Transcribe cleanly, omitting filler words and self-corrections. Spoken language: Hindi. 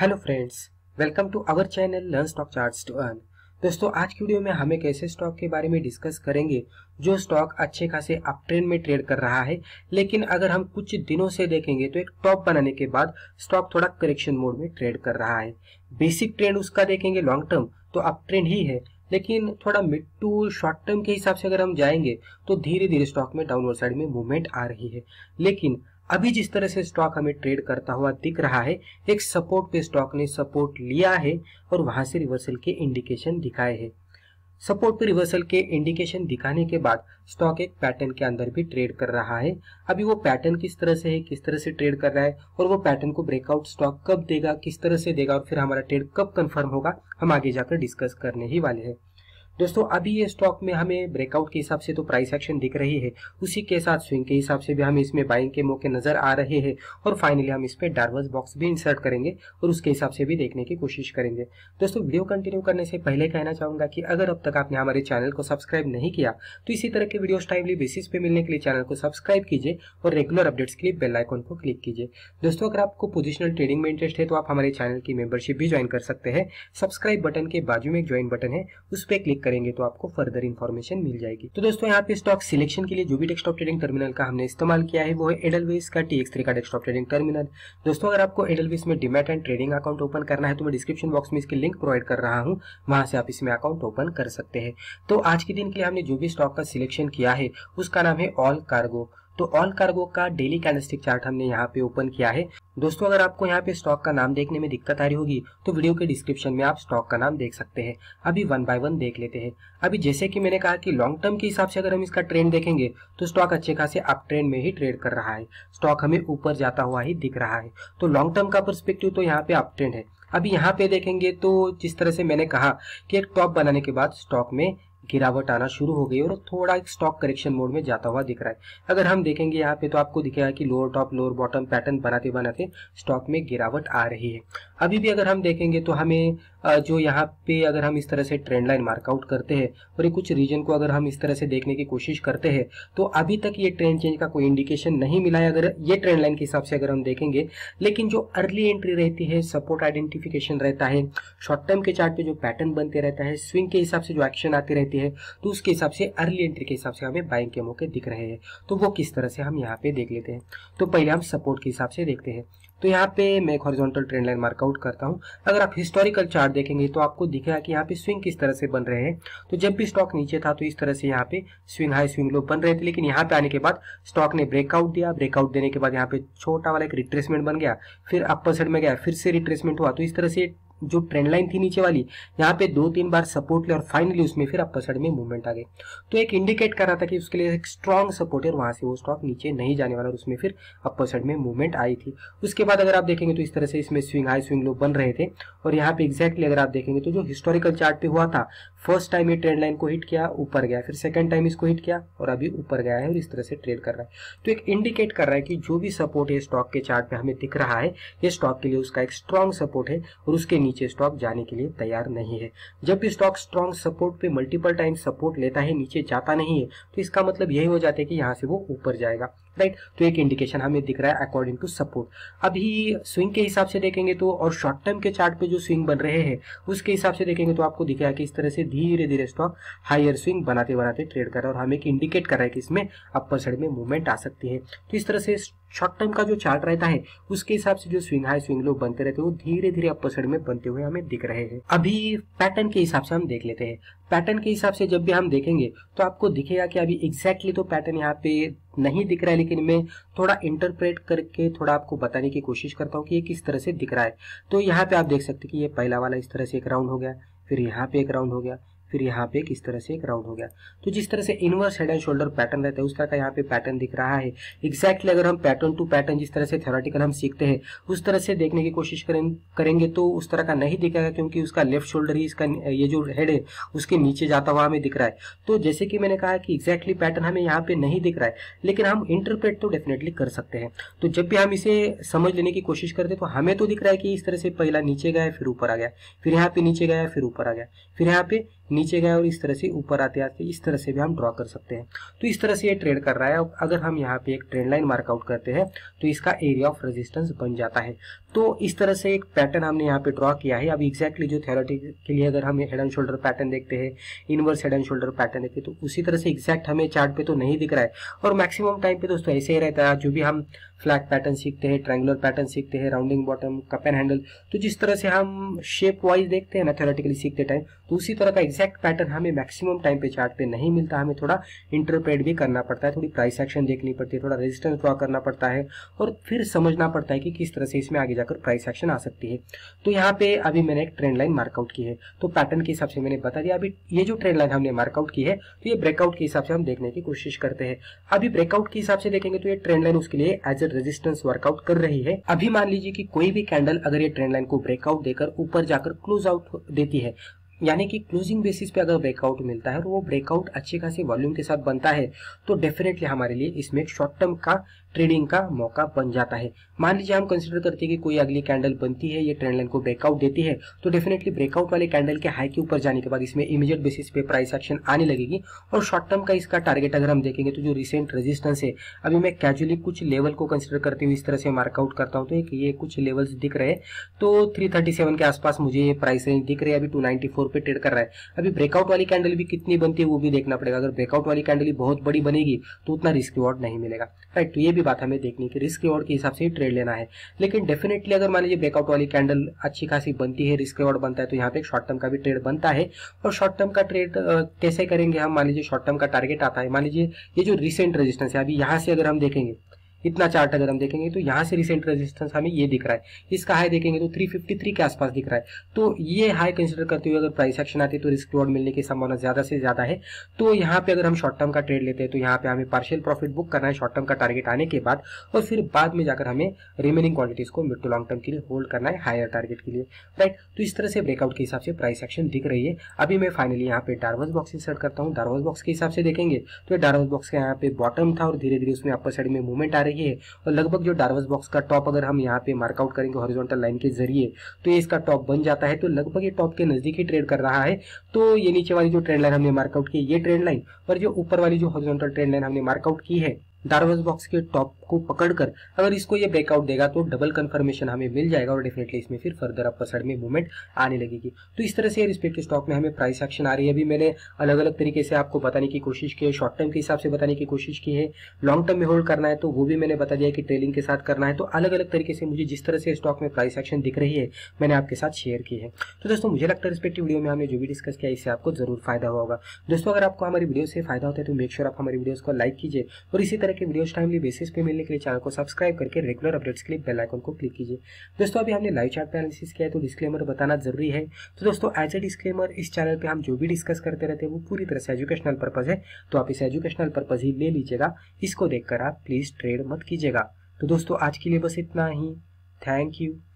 Hello friends, welcome to our channel learn stock charts to earn. दोस्तों, आज की वीडियो में हम एक ऐसे स्टॉक के बारे में डिस्कस करेंगे जो स्टॉक अच्छे खासे अप ट्रेंड में ट्रेड कर रहा है, लेकिन अगर हम कुछ दिनों से देखेंगे तो एक टॉप बनाने के बाद स्टॉक थोड़ा करेक्शन मोड में ट्रेड कर रहा है। बेसिक ट्रेंड उसका देखेंगे लॉन्ग टर्म तो अप ट्रेंड ही है, लेकिन थोड़ा मिड टू शॉर्ट टर्म के हिसाब से अगर हम जाएंगे तो धीरे धीरे स्टॉक में डाउनवर्ड साइड में मूवमेंट आ रही है। लेकिन अभी जिस तरह से स्टॉक हमें ट्रेड करता हुआ दिख रहा है, एक सपोर्ट पे स्टॉक ने सपोर्ट लिया है और वहां से रिवर्सल के इंडिकेशन दिखाए हैं। सपोर्ट पे रिवर्सल के इंडिकेशन दिखाने के बाद स्टॉक एक पैटर्न के अंदर भी ट्रेड कर रहा है। अभी वो पैटर्न किस तरह से है, किस तरह से ट्रेड कर रहा है और वो पैटर्न को ब्रेकआउट स्टॉक कब देगा, किस तरह से देगा और फिर हमारा ट्रेड कब कंफर्म होगा, हम आगे जाकर डिस्कस करने ही वाले हैं। दोस्तों, अभी ये स्टॉक में हमें ब्रेकआउट के हिसाब से तो प्राइस एक्शन दिख रही है, उसी के साथ स्विंग के हिसाब से भी हमें इसमें बाइंग के मौके नजर आ रहे हैं और फाइनली हम इस पे डार्वस बॉक्स भी इंसर्ट करेंगे और उसके हिसाब से भी देखने की कोशिश करेंगे। दोस्तों, वीडियो कंटिन्यू करने से पहले कहना चाहूंगा कि अगर अब तक आपने हमारे चैनल को सब्सक्राइब नहीं किया तो इसी तरह के वीडियोस टाइमली बेसिस पे मिलने के लिए चैनल को सब्सक्राइब कीजिए और रेगुलर अपडेट्स के लिए बेल आइकॉन को क्लिक कीजिए। दोस्तों, अगर आपको पोजिशनल ट्रेडिंग में इंटरेस्ट है तो आप हमारे चैनल की मेंबरशिप भी ज्वाइन कर सकते हैं। सब्सक्राइब बटन के बाजू में एक ज्वाइन बटन है, उस पर क्लिक करेंगे तो आपको फर्दर इन्फॉर्मेशन मिल जाएगी। तो दोस्तों, यहाँ पे स्टॉक सिलेक्शन के लिए जो भी डेस्कटॉप ट्रेडिंग टर्मिनल का हमने इस्तेमाल किया है वो है एडलवेस का TX3 का डेस्कटॉप ट्रेडिंग टर्मिनल। दोस्तों, अगर आपको एडलवेस में demat and trading account open करना है तो मैं डिस्क्रिप्शन बॉक्स में इसके लिंक प्रोवाइड कर रहा हूँ, वहां से आप इसमें अकाउंट ओपन कर सकते हैं। तो आज के दिन के लिए हमने जो भी स्टॉक का सिलेक्शन किया है उसका नाम है ऑल कार्गो। तो ऑल कार्गो का डेली कैंडलस्टिक चार्ट हमने यहाँ पे ओपन किया है। दोस्तों, अगर आपको यहाँ पे स्टॉक का नाम देखने में दिक्कत आ रही होगी तो वीडियो के डिस्क्रिप्शन में आप स्टॉक का नाम देख सकते हैं। अभी वन बाय वन देख लेते हैं। अभी जैसे कि मैंने कहा कि लॉन्ग टर्म के हिसाब से अगर हम इसका ट्रेंड देखेंगे तो स्टॉक अच्छे खासे अप ट्रेंड में ही ट्रेड कर रहा है, स्टॉक हमें ऊपर जाता हुआ ही दिख रहा है। तो लॉन्ग टर्म का पर्सपेक्टिव तो यहाँ पे अप ट्रेंड है। अभी यहाँ पे देखेंगे तो जिस तरह से मैंने कहा कि एक टॉप बनाने के बाद स्टॉक में गिरावट आना शुरू हो गई और थोड़ा एक स्टॉक करेक्शन मोड में जाता हुआ दिख रहा है। अगर हम देखेंगे यहाँ पे तो आपको दिखेगा कि lower top lower bottom pattern बनाते बनाते स्टॉक में गिरावट आ रही है। अभी भी अगर हम देखेंगे तो हमें जो यहाँ पे अगर हम इस तरह से ट्रेंड लाइन मार्कआउट करते हैं और ये कुछ रीजन को अगर हम इस तरह से देखने की कोशिश करते हैं तो अभी तक ये ट्रेंड चेंज का कोई इंडिकेशन नहीं मिला है। अगर ये ट्रेंड लाइन के हिसाब से अगर हम देखेंगे, लेकिन जो अर्ली एंट्री रहती है, सपोर्ट आइडेंटिफिकेशन रहता है, शॉर्ट टर्म के चार्ट पे जो पैटर्न बनते रहता है, स्विंग के हिसाब से जो एक्शन आती रहती है, तो उसके हिसाब से अर्ली एंट्री के हिसाब से हमें बाइंग के मौके दिख रहे हैं। तो वो किस तरह से हम यहाँ पे देख लेते हैं। तो पहले हम सपोर्ट के हिसाब से देखते हैं। तो यहाँ पे मैं एक हॉरिजॉन्टल ट्रेंड लाइन मार्कआउट करता हूँ। अगर आप हिस्टोरिकल चार्ट देखेंगे तो आपको दिखेगा कि यहाँ पे स्विंग किस तरह से बन रहे हैं। तो जब भी स्टॉक नीचे था तो इस तरह से यहाँ पे स्विंग हाई स्विंग लो बन रहे थे, लेकिन यहाँ पे आने के बाद स्टॉक ने ब्रेकआउट दिया। ब्रेकआउट देने के बाद यहाँ पे छोटा वाला एक रिट्रेसमेंट बन गया, फिर अपर साइड में गया, फिर से रिट्रेसमेंट हुआ। तो इस तरह से जो ट्रेंड लाइन थी नीचे वाली, यहाँ पे 2-3 बार सपोर्ट ले और फाइनली उसमें फिर अपर साइड में मूवमेंट आ गई। तो एक इंडिकेट कर रहा था कि उसके लिए एक स्ट्रांग सपोर्ट है और वहां से वो स्टॉक नीचे नहीं जाने वाला और उसमें फिर अपर साइड में मूवमेंट आई थी। उसके बाद अगर आप देखेंगे तो इस तरह से इसमें स्विंग हाई स्विंग लो बन रहे थे और यहाँ पे एक्जैक्टली अगर आप देखेंगे तो जो हिस्टोरिकल चार्ट पे हुआ था, फर्स्ट टाइम ये ट्रेंड लाइन को हिट किया ऊपर गया, फिर सेकंड टाइम इसको हिट किया और अभी ऊपर गया है और इस तरह से ट्रेड कर रहा है। तो एक इंडिकेट कर रहा है कि जो भी सपोर्ट है स्टॉक के चार्ट में हमें दिख रहा है, ये स्टॉक के लिए उसका एक स्ट्रांग सपोर्ट है और उसके नीचे स्टॉक जाने के लिए तैयार नहीं है। जब भी स्टॉक स्ट्रांग सपोर्ट पे मल्टीपल टाइम सपोर्ट लेता है, नीचे जाता नहीं है, तो इसका मतलब यही हो जाता है कि यहाँ से वो ऊपर जाएगा, राइट। तो एक इंडिकेशन हमें दिख रहा है अकॉर्डिंग टू सपोर्ट। अभी स्विंग के हिसाब से देखेंगे तो और शॉर्ट टर्म के चार्ट पे जो स्विंग बन रहे हैं उसके हिसाब से देखेंगे तो आपको दिखेगा कि इस तरह से धीरे धीरे स्टॉक हायर स्विंग बनाते बनाते ट्रेड कर रहा है और हमें एक इंडिकेट कर रहा है कि इसमें अपर साइड में मूवमेंट आ सकती है। तो इस तरह से शॉर्ट टर्म का जो चार्ट रहता है उसके हिसाब से जो स्विंग हाई स्विंग लो बनते रहते हैं वो धीरे धीरे अपर साइड में बनते हुए हमें दिख रहे हैं। अभी पैटर्न के हिसाब से हम देख लेते हैं। पैटर्न के हिसाब से जब भी हम देखेंगे तो आपको दिखेगा कि अभी एग्जैक्टली तो पैटर्न यहाँ पे नहीं दिख रहा है, लेकिन मैं थोड़ा इंटरप्रेट करके थोड़ा आपको बताने की कोशिश करता हूँ कि ये किस तरह से दिख रहा है। तो यहाँ पे आप देख सकते हैं कि ये पहला वाला इस तरह से एक राउंड हो गया, फिर यहाँ पे एक राउंड हो गया, फिर यहाँ पे किस तरह से एक राउंड हो गया। तो जिस तरह से inverse head and shoulder pattern रहता है उस तरह का यहाँ पे पैटर्न दिख रहा है। एग्जैक्टली अगर हम पैटर्न टू पैटर्न जिस तरह से थ्योरेटिकल हम सीखते हैं उस तरह से देखने की कोशिश करेंगे तो उस तरह का नहीं दिखेगा, क्योंकि उसका लेफ्ट शोल्डर ही इसका ये जो हेड है उसके नीचे जाता हुआ हमें दिख रहा है। तो जैसे कि मैंने कहा कि एग्जैक्टली पैटर्न हमें यहाँ पे नहीं दिख रहा है, लेकिन हम इंटरप्रेट तो डेफिनेटली कर सकते हैं। तो जब भी हम इसे समझ लेने की कोशिश करते तो हमें तो दिख रहा है कि इस तरह से पहला नीचे गया, फिर ऊपर आ गया, फिर यहाँ पे नीचे गया, फिर ऊपर आ गया, फिर यहाँ पे नीचे गया और इस तरह से ऊपर आते आते इस तरह से भी हम ड्रॉ कर सकते हैं। तो इस तरह से ये ट्रेड कर रहा है। अगर हम यहाँ पे एक ट्रेंड लाइन मार्कआउट करते हैं तो इसका एरिया ऑफ रेजिस्टेंस बन जाता है। तो इस तरह से एक पैटर्न हमने यहाँ पे ड्रॉ किया है। अब एग्जैक्टली जो थ्योरेटिकली अगर हम हेड एंड शोल्डर पैटर्न देखते हैं, inverse head and shoulder pattern देखते हैं, तो उसी तरह से एग्जैक्ट हमें चार्ट पे तो नहीं दिख रहा है। और मैक्सिमम टाइम पे दोस्तों ऐसे ही रहता है। जो भी हम फ्लैट पैटर्न सीखते हैं, ट्रायंगुलर पैटर्न सीखते हैं, rounding bottom, cup and handle, तो जिस तरह से हम शेप वाइज देखते हैं ना थ्योरेटिकली सीखते टाइम, तो उसी तरह का एग्जैक्ट पैटर्न हमें मैक्सिमम टाइम पे चार्ट पे नहीं मिलता। हमें थोड़ा इंटरप्रेट भी करना पड़ता है, थोड़ी प्राइस एक्शन देखनी पड़ती है, थोड़ा रेजिस्टेंस ड्रॉ करना पड़ता है और फिर समझना पड़ता है कि किस तरह से इसमें आगे जाकर प्राइस एक्शन आ सकती है। तो यहाँ पे अभी मैंने एक ट्रेंड लाइन मार्कआउट की है, तो पैटर्न के हिसाब से मैंने बता दिया। अभी ये जो ट्रेंड लाइन हमने मार्कआउट की है तो ये ब्रेकआउट के हिसाब से हम देखने की कोशिश करते हैं। अभी ब्रेकआउट के हिसाब से देखेंगे तो ये ट्रेंड लाइन उसके लिए एज ए रेजिस्टेंस वर्कआउट कर रही है। अभी मान लीजिए कि कोई भी कैंडल अगर ये ट्रेंड लाइन को ब्रेकआउट देकर ऊपर जाकर क्लोज आउट देती है, यानी कि क्लोजिंग बेसिस पे अगर ब्रेकआउट मिलता है और वो ब्रेकआउट अच्छे खासी वॉल्यूम के साथ बनता है, तो डेफिनेटली हमारे लिए इसमें एक शॉर्ट टर्म का ट्रेडिंग का मौका बन जाता है। मान लीजिए हम कंसिडर करते हैं कि कोई अगली कैंडल बनती है, ये ट्रेंड लाइन को ब्रेकआउट देती है, तो डेफिनेटली ब्रेकआउट वाले कैंडल के हाई के ऊपर जाने के बाद इसमें इमीडिएट बेसिस पे प्राइस एक्शन आने लगेगी। और शॉर्ट टर्म का इसका टारगेट अगर हम देखेंगे तो जो रिसेंट रेजिस्टेंस है, अभी मैं कैजुअली कुछ लेवल को कंसिडर करते हुए इस तरह से मार्कआउट करता हूँ, तो ये कुछ लेवल्स दिख रहे हैं। तो 337 के आसपास मुझे प्राइस रेंज दिख रही है। अभी 294 पे ट्रेड कर रहा है। अभी ब्रेकआउट वाली कैंडल भी कितनी बनती है वो भी देखना पड़ेगा। अगर ब्रेकआउट वाली कैंडल बहुत बड़ी बनेगी तो उतना रिस्क रिवॉर्ड नहीं मिलेगा, राइट। तो ये भी बात हमें देखनी कि रिस्क रिवॉर्ड के हिसाब से ही ट्रेड लेना है। लेकिन डेफिनेटली अगर मान लीजिए ब्रेकआउट वाली कैंडल अच्छी खासी बनती है, रिस्क रिवॉर्ड बनता है, तो यहाँ पे शॉर्ट टर्म का भी ट्रेड बनता है। और शॉर्ट टर्म का ट्रेड कैसे करेंगे हम? मान लीजिए शॉर्ट टर्म का टारगेट आता है, मान लीजिए ये जो रिसेंट रेजिस्टेंस है, अभी यहाँ से अगर हम देखेंगे, इतना चार्ट अगर हम देखेंगे तो यहाँ से रिसेंट रेजिस्टेंस हमें ये दिख रहा है। इसका हाई देखेंगे तो 353 के आसपास दिख रहा है। तो ये हाई कंसीडर करते हुए अगर प्राइस एक्शन आती है तो रिस्क रिवॉर्ड मिलने की संभावना ज्यादा से ज्यादा है। तो यहाँ पे अगर हम शॉर्ट टर्म का ट्रेड लेते हैं तो यहाँ पे हमें पार्शियल प्रॉफिट बुक करना है शॉर्ट टर्म का टारगेट आने के बाद, और फिर बाद में जाकर हमें रिमेनिंग क्वांटिटीज को मिड टू लॉन्ग टर्म के लिए होल्ड करना है हायर टारगेट के लिए, राइट। तो इस तरह से ब्रेकआउट के हिसाब से प्राइस एक्शन दिख रही है। अभी मैं फाइनली यहाँ पे डार्वस बॉक्स इंसर्ट करता हूँ। डार्वस बॉक्स के हिसाब से देखेंगे तो डार्वस बॉक्स का यहाँ पे बॉटम था और धीरे धीरे उसमें अपर साइड में मूवमेंट आ रही है। और लगभग जो डार्वस बॉक्स का टॉप अगर हम यहाँ पे मार्कआउट करेंगे हॉरिजॉन्टल लाइन के जरिए तो ये इसका टॉप बन जाता है। तो लगभग ये टॉप के नजदीक ही ट्रेड कर रहा है। तो ये नीचे वाली जो ट्रेंड लाइन हमने मार्कआउट की, ये ट्रेंड लाइन और जो ऊपर वाली जो हॉरिजॉन्टल ट्रेंड लाइन हमने मार्कआउट की है डार्वस बॉक्स के टॉप को पकड़कर अगर इसको ये ब्रेकआउट देगा तो डबल कंफर्मेशन हमें मिल जाएगा और डेफिनेटली इसमें फिर फर्दर अपर साइड में मूवमेंट आने लगेगी। तो इस तरह से रिस्पेक्टिव स्टॉक में हमें प्राइस एक्शन आ रही है। अभी मैंने अलग अलग तरीके से आपको बताने की कोशिश की है, शॉर्ट टर्म के हिसाब से बताने की कोशिश की है, लॉन्ग टर्म में होल्ड करना है तो वो भी मैंने बता दिया कि ट्रेलिंग के साथ करना है। तो अलग अलग तरीके से मुझे जिस तरह से स्टॉक में प्राइस एक्शन दिख रही है मैंने आपके साथ शेयर की है। तो दोस्तों मुझे लगता है रिस्पेक्टिव वीडियो में हमने जो भी डिस्कस किया इससे आपको जरूर फायदा होगा। दोस्तों अगर आपको हमारी वीडियो से फायदा होता है तो मेक श्योर आप हमारी वीडियोस को लाइक कीजिए और इसी तरह के वीडियोस टाइमली बेसिस पे मिलने के लिए चैनल को सब्सक्राइब करके रेगुलर अपडेट्स के लिए बेल आइकन को क्लिक कीजिए। दोस्तों अभी हमने लाइव चार्ट एनालिसिस किया है तो डिस्क्लेमर बताना जरूरी है। तो दोस्तों एज ए डिस्क्लेमर इस चैनल पे हम जो भी डिस्कस करते रहते हैं वो पूरी तरह से एजुकेशनल पर्पज है, तो आप इसे एजुकेशनल पर्पज ही ले लीजिएगा। इसको देखकर आप प्लीज ट्रेड मत कीजिएगा। तो दोस्तों आज के लिए बस इतना ही। Thank you.